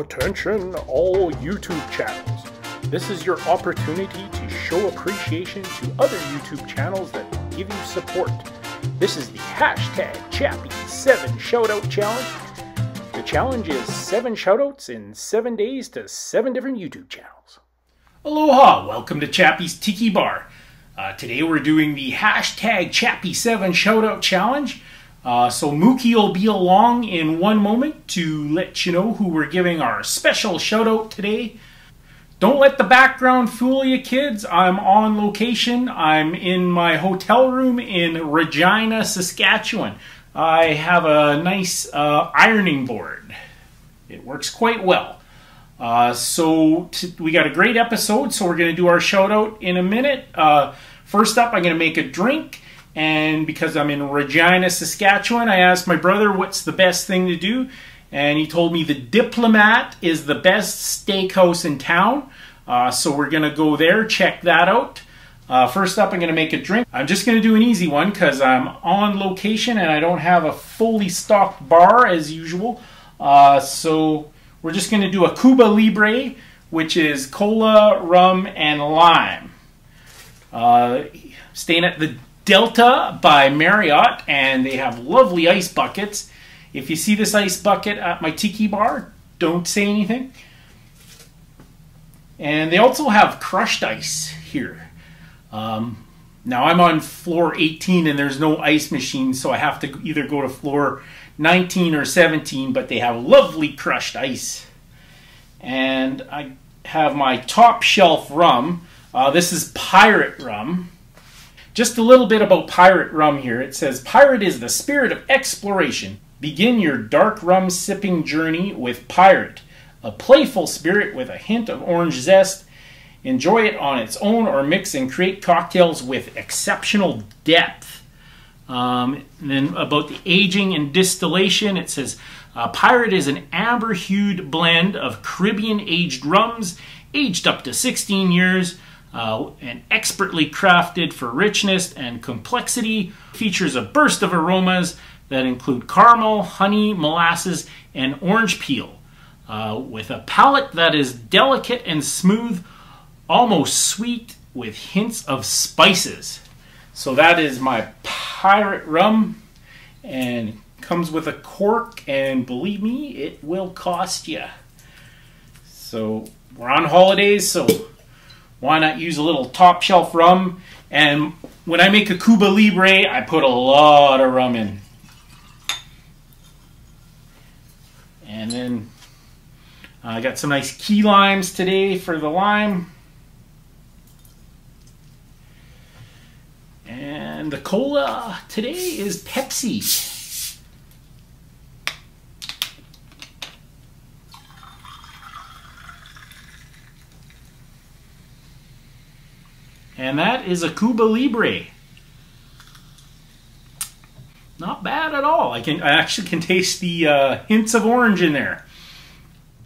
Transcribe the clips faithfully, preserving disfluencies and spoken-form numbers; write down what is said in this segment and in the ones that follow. Attention all YouTube channels. This is your opportunity to show appreciation to other YouTube channels that give you support. This is the hashtag chappy seven shoutout challenge. The challenge is seven shoutouts in seven days to seven different YouTube channels. Aloha! Welcome to Chappy's Tiki Bar. Uh, today we're doing the hashtag chappy seven shoutout challenge. Uh, so Mookie will be along in one moment to let you know who we're giving our special shout-out today. Don't let the background fool you, kids. I'm on location. I'm in my hotel room in Regina, Saskatchewan. I have a nice uh, ironing board. It works quite well. Uh, so t we got a great episode, so we're going to do our shout-out in a minute. Uh, first up, I'm going to make a drink. And because I'm in Regina, Saskatchewan, I asked my brother what's the best thing to do. And he told me the Diplomat is the best steakhouse in town. Uh, so we're going to go there, check that out. Uh, first up, I'm going to make a drink. I'm just going to do an easy one because I'm on location and I don't have a fully stocked bar as usual. Uh, so we're just going to do a Cuba Libre, which is cola, rum, and lime. Uh, staying at the Delta by Marriott, and they have lovely ice buckets. If you see this ice bucket at my tiki bar, don't say anything. And they also have crushed ice here. Um, now I'm on floor eighteen and there's no ice machine, so I have to either go to floor nineteen or seventeen, but they have lovely crushed ice. And I have my top shelf rum. Uh, this is Pyrat Rum. Just a little bit about Pyrat Rum here. It says, Pyrat is the spirit of exploration. Begin your dark rum sipping journey with Pyrat, a playful spirit with a hint of orange zest. Enjoy it on its own or mix and create cocktails with exceptional depth. Um, and then about the aging and distillation, it says, uh, Pyrat is an amber-hued blend of Caribbean-aged rums, aged up to sixteen years, Uh, and expertly crafted for richness and complexity. Features a burst of aromas that include caramel, honey, molasses, and orange peel, uh, with a palate that is delicate and smooth, almost sweet, with hints of spices. So that is my Pyrat Rum, and comes with a cork, and believe me, it will cost you. So we're on holidays, so why not use a little top shelf rum? And when I make a Cuba Libre, I put a lot of rum in. And then I uh, got some nice key limes today for the lime. And the cola today is Pepsi. And that is a Cuba Libre. Not bad at all. I can I actually can taste the uh, hints of orange in there.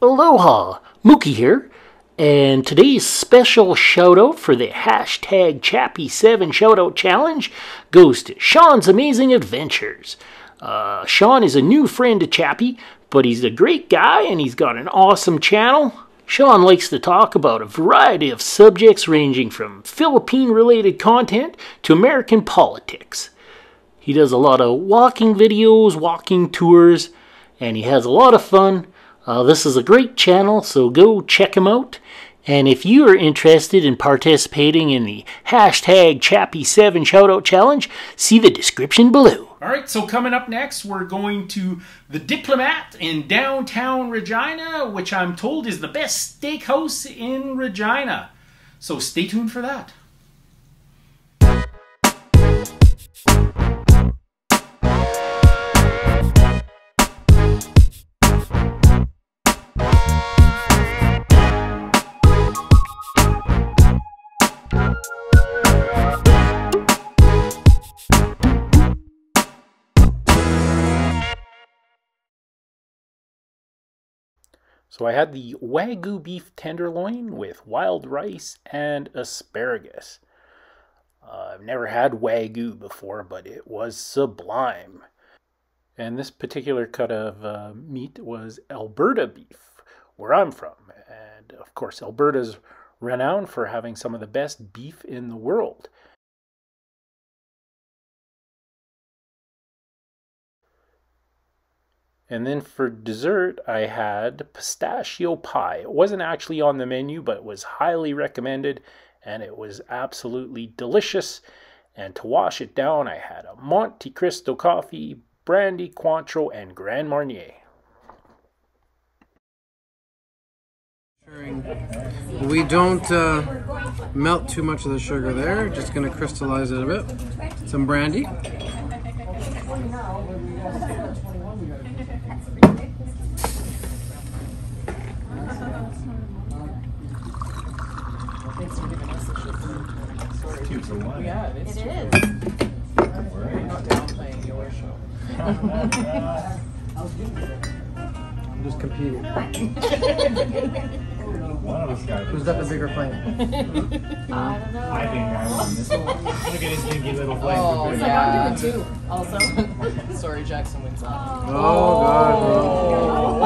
Aloha, Mookie here. And today's special shout-out for the hashtag Chappy seven shoutout challenge goes to Sean's Amazing Adventures. Uh, Sean is a new friend to Chappy, but he's a great guy and he's got an awesome channel. Sean likes to talk about a variety of subjects ranging from Philippine-related content to American politics. He does a lot of walking videos, walking tours, and he has a lot of fun. Uh, this is a great channel, so go check him out. And if you are interested in participating in the hashtag Chappy seven shoutout challenge, see the description below. All right, so coming up next, we're going to the Diplomat in downtown Regina, which I'm told is the best steakhouse in Regina. So stay tuned for that. So I had the Wagyu beef tenderloin with wild rice and asparagus. Uh, I've never had Wagyu before, but it was sublime. And this particular cut of uh, meat was Alberta beef, where I'm from. And of course, Alberta's renowned for having some of the best beef in the world. And then for dessert, I had pistachio pie. It wasn't actually on the menu, but it was highly recommended, and it was absolutely delicious. And to wash it down, I had a Monte Cristo coffee, brandy, Cointreau, and Grand Marnier. We don't uh, melt too much of the sugar there, just going to crystallize it a bit. Some brandy. Yeah, it is. It is. I'm not downplaying your show. I'm just competing. Who's got the bigger flame? I don't know. I think I won this one. Look at his dinky little flame. Oh, yeah. I'm doing two. Also, sorry, Jackson wins off. Oh,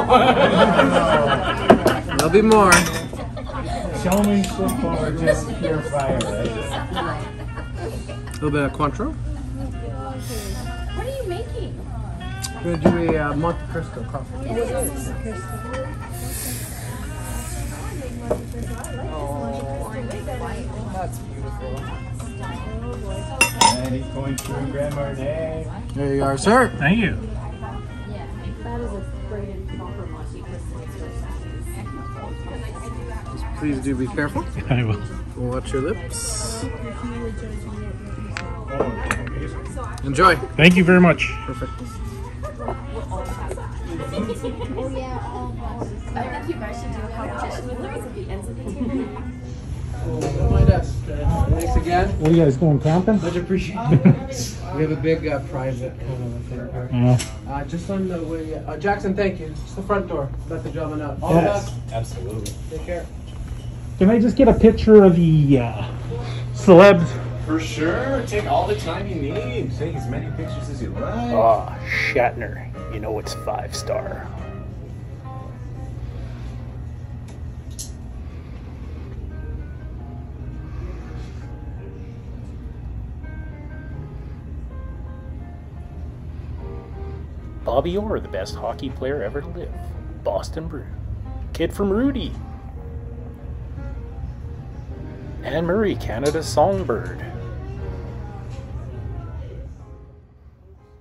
oh God. Oh. There'll be more. Show me some more, just pure fire. A little bit of Cointreau. What are you making? We're going to do a uh, Monte Cristo coffee. Oh, that's beautiful. And he's going through Grand Marnier. There you are, sir. Thank you. Yeah, that is a great and proper Monte Cristo. Just please do be careful. I will. Watch your lips. Enjoy. Thank you very much. Perfect. Oh yeah, all of us. I think you guys should do a competition with us at the end of the year. Join us. Thanks again. What are you guys going camping? Much appreciated. We have a big uh, prize at home. Uh, just on the way. Uh, Jackson, thank you. Just the front door. Let the gentleman out. All yes. Of us. Absolutely. Take care. Can I just get a picture of the uh, celebs? For sure. Take all the time you need. Take as many pictures as you like. Oh, Shatner. You know it's five star. Bobby Orr, the best hockey player ever to live. Boston Bruins. Kid from Rudy. Anne Murray, Canada's songbird.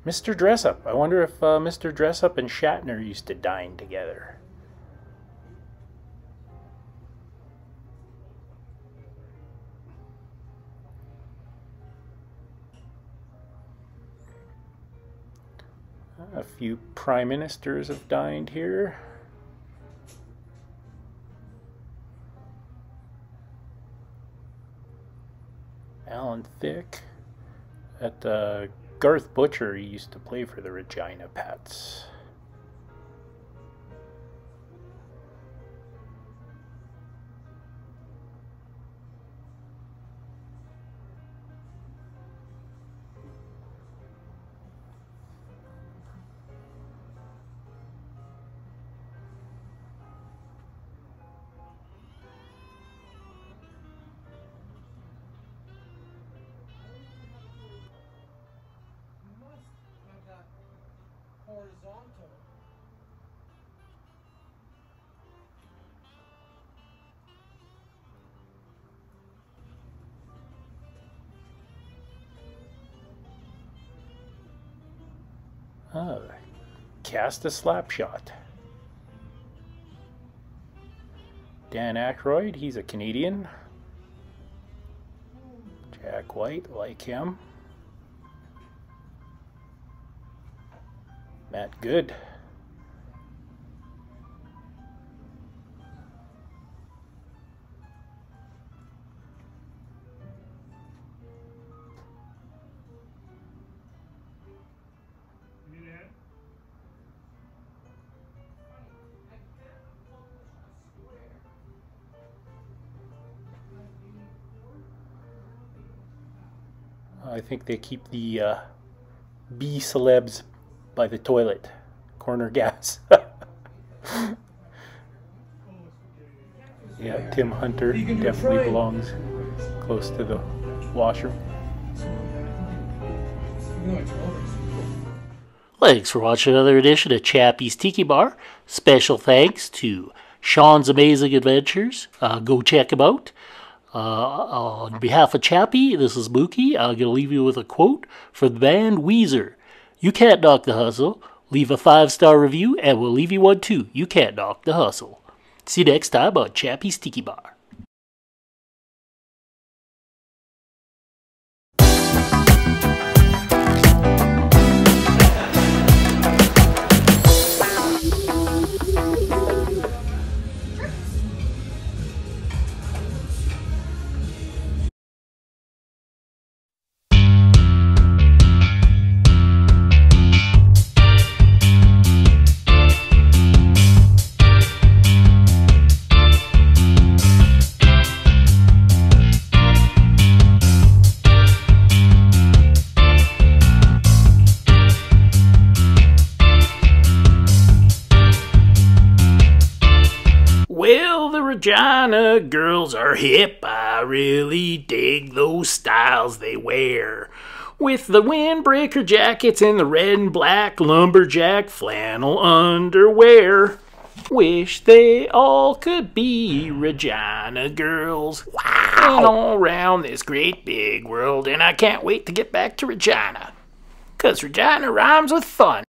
Mister Dressup. I wonder if uh, Mister Dressup and Shatner used to dine together. A few prime ministers have dined here. Alan Thicke. At the uh, Garth Butcher, he used to play for the Regina Pats. Oh, cast a slap shot. Dan Aykroyd, he's a Canadian. Jack White, like him. Matt Good. I think they keep the uh, B celebs by the toilet. Corner Gas. Yeah, Tim Hunter definitely belongs close to the washroom. Thanks for watching another edition of Chappy's Tiki Bar. Special thanks to Sean's Amazing Adventures. Uh, go check him out. Uh, on behalf of Chappy, this is Mookie. I'm going to leave you with a quote from the band Weezer. You can't knock the hustle. Leave a five-star review, and we'll leave you one too. You can't knock the hustle. See you next time on Chappy's Tiki Bar. Regina girls are hip, I really dig those styles they wear. With the windbreaker jackets and the red and black lumberjack flannel underwear. Wish they all could be Regina girls. Wow! And all around this great big world, and I can't wait to get back to Regina. 'Cause Regina rhymes with fun.